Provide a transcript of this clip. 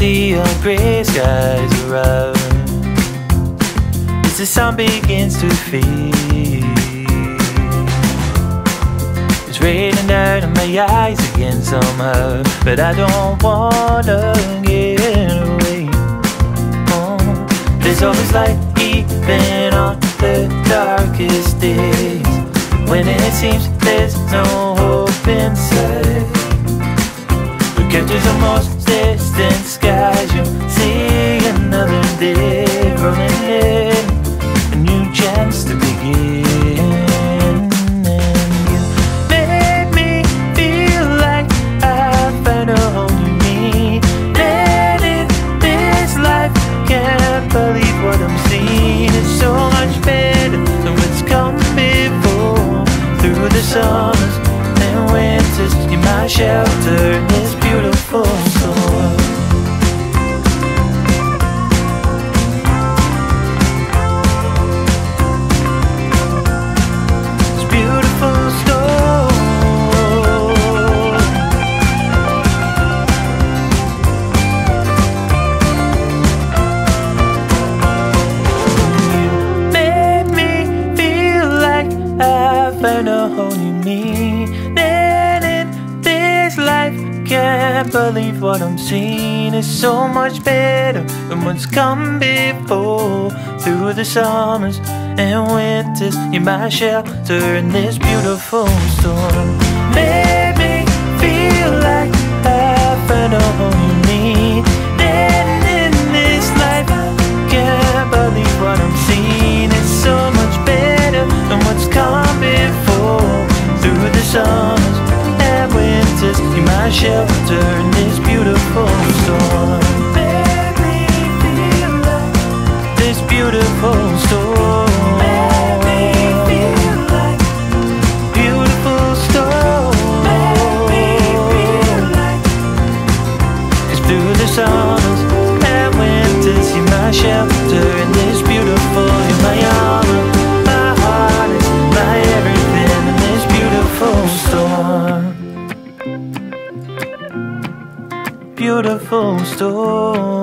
see our gray skies arriving as the sun begins to fade. It's raining out of my eyes again somehow, but I don't wanna get away. Oh, there's always light even on the darkest days, when it seems there's no hope inside. Look into the most distant skies, you'll see another day rolling in, a new chance to begin. And you made me feel like I found a whole new me, and in this life can't believe what I'm seeing. It's so much better than what's come before. Through the summers and winters, you're my shelter in this beautiful storm. This beautiful storm. You made me feel like I found a whole new me. Can't believe what I'm seeing is so much better than what's come before. Through the summers and winters, you're my shelter in this beautiful storm. Made me feel like I found all you need, and in this life can't believe what I'm seeing is so much better than what's come before. Through the summers and winters, you're my shelter in this beautiful storm. Made me feel like this beautiful storm. Made me feel like beautiful storm. Made me feel like. 'Cause through the summers and winters, you're my shelter in this beautiful. You're my armor, my heart is my everything in this beautiful storm. Beautiful storm.